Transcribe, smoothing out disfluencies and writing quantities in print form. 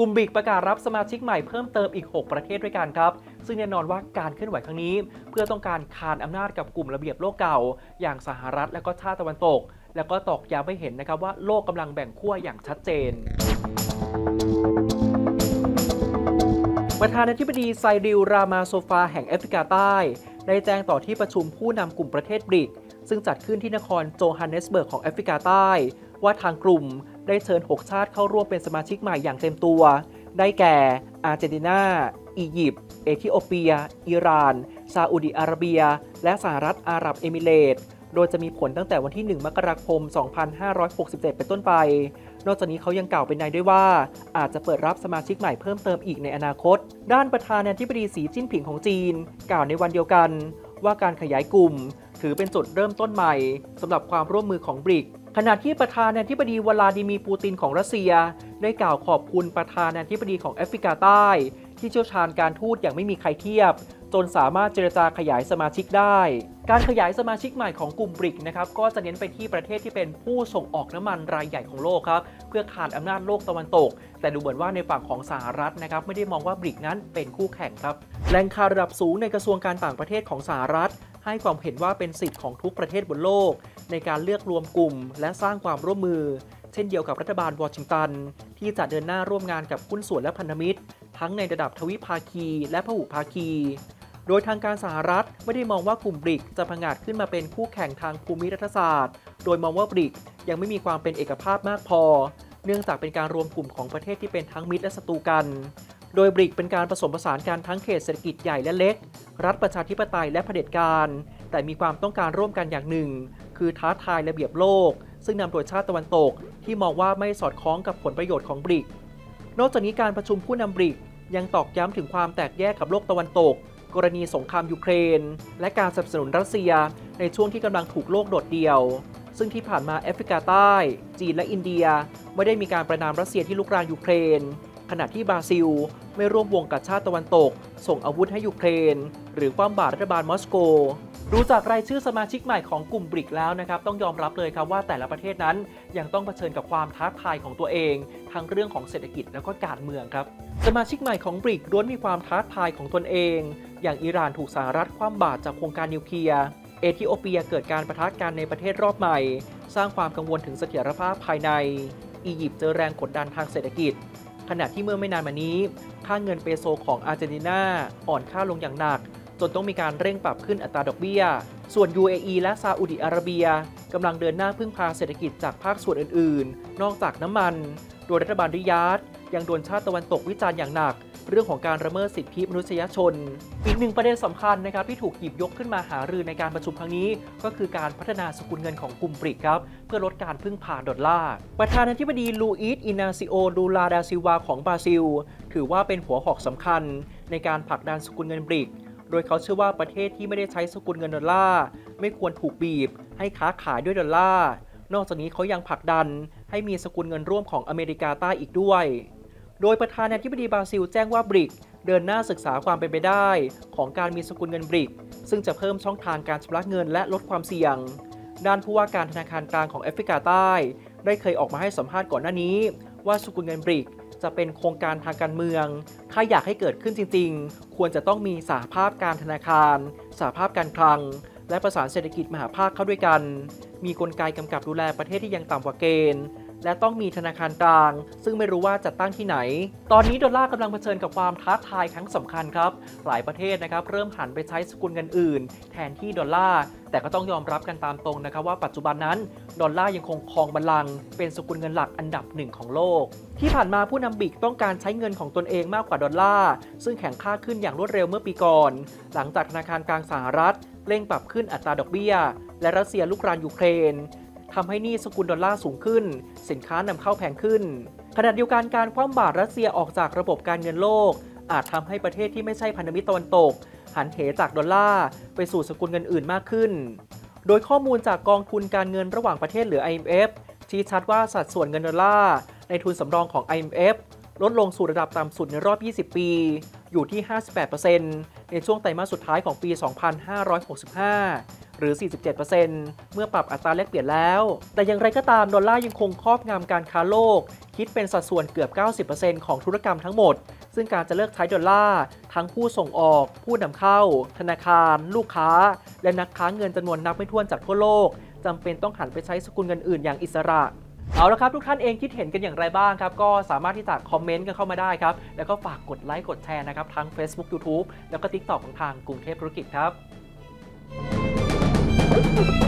กลุ่ม BRICS ประกาศรับสมาชิกใหม่เพิ่มเติมอีก6ประเทศด้วยกันครับซึ่งแน่นอนว่าการเคลื่อนไหวครั้งนี้เพื่อต้องการคานอำนาจกับกลุ่มระเบียบโลกเก่าอย่างสหรัฐและก็ชาติตะวันตกแล้วก็ตอกย้ำให้เห็นนะครับว่าโลกกำลังแบ่งขั้วอย่างชัดเจนประธานาธิบดีไซริลรามาโซฟาแห่งแอฟริกาใต้ได้แจ้งต่อที่ประชุมผู้นำกลุ่มประเทศบริกซึ่งจัดขึ้นที่นครโจฮันเนสเบิร์กของแอฟริกาใต้ว่าทางกลุ่มได้เชิญ6ชาติเข้าร่วมเป็นสมาชิกใหม่อย่างเต็มตัวได้แก่อาร์เจนตินาอียิปต์เอธิโอเปียอิหร่านซาอุดิอาระเบียและสหรัฐอาหรับเอมิเรตส์โดยจะมีผลตั้งแต่วันที่1มกราคม2567เป็นต้นไปนอกจากนี้เขายังกล่าวเป็นในด้วยว่าอาจจะเปิดรับสมาชิกใหม่เพิ่มเติมอีกในอนาคตด้านประธานาธิบดีสีจิ้นผิงของจีนกล่าวในวันเดียวกันว่าการขยายกลุ่มถือเป็นจุดเริ่มต้นใหม่สำหรับความร่วมมือของบริกขณะที่ประธานาธิบดีวลาดิมีร์ปูตินของรัสเซียได้กล่าวขอบคุณประธานาธิบดีของแอฟริกาใต้ที่เชี่ยวชาญการทูตอย่างไม่มีใครเทียบจนสามารถเจรจาขยายสมาชิกได้การขยายสมาชิกใหม่ของกลุ่มบริกนะครับก็จะเน้นไปที่ประเทศที่เป็นผู้ส่งออกน้ำมันรายใหญ่ของโลกครับเพื่อขานอำนาจโลกตะวันตกแต่ดูเหมือนว่าในฝั่งของสหรัฐนะครับไม่ได้มองว่าบริกนั้นเป็นคู่แข่งครับแหล่งข่าวระดับสูงในกระทรวงการต่างประเทศของสหรัฐให้ความเห็นว่าเป็นสิทธิ์ของทุกประเทศบนโลกในการเลือกรวมกลุ่มและสร้างความร่วมมือเช่นเดียวกับรัฐบาลวอชิงตันที่จะเดินหน้าร่วมงานกับหุ้นส่วนและพันธมิตรทั้งในระดับทวิภาคีและพหุภาคีโดยทางการสหรัฐไม่ได้มองว่ากลุ่มบริกจะผงาดขึ้นมาเป็นคู่แข่งทางภูมิรัฐศาสตร์โดยมองว่าบริกยังไม่มีความเป็นเอกภาพมากพอเนื่องจากเป็นการรวมกลุ่มของประเทศที่เป็นทั้งมิตรและศัตรูกันโดยบริกเป็นการผสมผสานการทั้งเขตเศรษฐกิจใหญ่และเล็กรัฐประชาธิปไตยและเผด็จการแต่มีความต้องการร่วมกันอย่างหนึ่งคือท้าทายระเบียบโลกซึ่งนำโดยชาติตะวันตกที่มองว่าไม่สอดคล้องกับผลประโยชน์ของบริกนอกจากนี้การประชุมผู้นำบริกยังตอกย้ำถึงความแตกแยกกับโลกตะวันตกกรณีสงครามยูเครนและการสนับสนุนรัสเซียในช่วงที่กำลังถูกโลกโดดเดี่ยวซึ่งที่ผ่านมาแอฟริกาใต้จีนและอินเดียไม่ได้มีการประณามรัสเซียที่ลุกรานยูเครนขณะที่บราซิลไม่ร่วมวงกับชาติตะวันตกส่งอาวุธให้ยูเครนหรือความบาดรัฐบาลมอสโกดูจากรายชื่อสมาชิกใหม่ของกลุ่มบริกแล้วนะครับต้องยอมรับเลยครับว่าแต่ละประเทศนั้นยังต้องเผชิญกับความท้าทายของตัวเองทั้งเรื่องของเศรษฐกิจแล้วก็การเมืองครับสมาชิกใหม่ของบริกล้วนมีความท้าทายของตนเองอย่างอิหร่านถูกสหรัฐคว่ำบาตรจากโครงการนิวเคลียร์เอธิโอเปียเกิดการปะทะกันในประเทศรอบใหม่สร้างความกังวลถึงเสถียรภาพภายในอียิปต์เจอแรงกดดันทางเศรษฐกิจขณะที่เมื่อไม่นานมานี้ค่าเงินเปโซของอาร์เจนตินาอ่อนค่าลงอย่างหนักจนต้องมีการเร่งปรับขึ้นอัตราดอกเบี้ยส่วน UAE และซาอุดิอาระเบียกำลังเดินหน้าพึ่งพาเศรษฐกิจจากภาคส่วนอื่นๆนอกจากน้ำมันโดยรัฐบาลริยาดยังโดนชาติตะวันตกวิจารณ์อย่างหนักเรื่องของการละเมิดสิทธิมนุษยชนอีกหนึ่งประเด็นสำคัญนะครับที่ถูกหยิบยกขึ้นมาหารือในการประชุมครั้งนี้ก็คือการพัฒนาสกุลเงินของกลุ่มบริกครับเพื่อลดการพึ่งพาดอลลาร์ประธานาธิบดีลูอิสอินาซิโอลูลาดาซิวาของบราซิลถือว่าเป็นหัวหอกสำคัญในการผลักดันสกุลเงินบริกโดยเขาเชื่อว่าประเทศที่ไม่ได้ใช้สกุลเงินดอลลาร์ไม่ควรถูกบีบให้ค้าขายด้วยดอลลาร์นอกจากนี้เขายังผลักดันให้มีสกุลเงินร่วมของอเมริกาใต้อีกด้วยโดยประธานาธิบดีบราซิลแจ้งว่าบริกเดินหน้าศึกษาความเป็นไปได้ของการมีสกุลเงินบริกซึ่งจะเพิ่มช่องทางการชำระเงินและลดความเสี่ยงด้านผู้ว่าการธนาคารกลางของแอฟริกาใต้ได้เคยออกมาให้สัมภาษณ์ก่อนหน้านี้ว่าสกุลเงินบริกจะเป็นโครงการทางการเมืองถ้าอยากให้เกิดขึ้นจริงๆควรจะต้องมีสหภาพการธนาคารสหภาพการคลังและประสานเศรษฐกิจมหาภาคเข้าด้วยกันมีกลไกกำกับดูแลประเทศที่ยังต่ำกว่าเกณฑ์และต้องมีธนาคารกลางซึ่งไม่รู้ว่าจะตั้งที่ไหนตอนนี้ดอลลาร์กำลังเผชิญกับความท้าทายครั้งสำคัญครับหลายประเทศนะครับเริ่มหันไปใช้สกุลเงินอื่นแทนที่ดอลลาร์แต่ก็ต้องยอมรับกันตามตรงนะครับว่าปัจจุบันนั้นดอลลาร์ยังคงครองบัลลังก์เป็นสกุลเงินหลักอันดับ1ของโลกที่ผ่านมาผู้นำบริกต้องการใช้เงินของตนเองมากกว่าดอลลาร์ซึ่งแข็งค่าขึ้นอย่างรวดเร็วเมื่อปีก่อนหลังจากธนาคารกลางสหรัฐเร่งปรับขึ้นอัตราดอกเบี้ยและรัสเซียลุกรานยูเครนทำให้หนี้สกุลดอลลาร์สูงขึ้นสินค้านำเข้าแพงขึ้นขณะเดียวกันการคว่ำบาตรรัสเซียออกจากระบบการเงินโลกอาจทำให้ประเทศที่ไม่ใช่พันธมิตรตะวันตกหันเหจากดอลลาร์ไปสู่สกุลเงินอื่นมากขึ้นโดยข้อมูลจากกองทุนการเงินระหว่างประเทศหรือ IMF ชี้ชัดว่าสัดส่วนเงินดอลลาร์ในทุนสำรองของ IMF ลดลงสู่ระดับต่ำสุดในรอบ20ปีอยู่ที่ 58% ในช่วงไตรมาสสุดท้ายของปี 2565 หรือ 47% เมื่อปรับอัตราแลกเปลี่ยนแล้วแต่อย่างไรก็ตามดอลลาร์ยังคงครอบงำการค้าโลกคิดเป็นสัดส่วนเกือบ 90% ของธุรกรรมทั้งหมดซึ่งการจะเลิกใช้ดอลลาร์ทั้งผู้ส่งออกผู้นำเข้าธนาคารลูกค้าและนักค้าเงินจำนวนนับไม่ถ้วนจากทั่วโลกจำเป็นต้องหันไปใช้สกุลเงินอื่นอย่างอิสระเอาละครับทุกท่านเองคิดเห็นกันอย่างไรบ้างครับก็สามารถที่จะคอมเมนต์กันเข้ามาได้ครับแล้วก็ฝากกดไลค์กดแชร์นะครับทั้ง Facebook YouTube แล้วก็ TikTok ของทางกรุงเทพธุรกิจครับ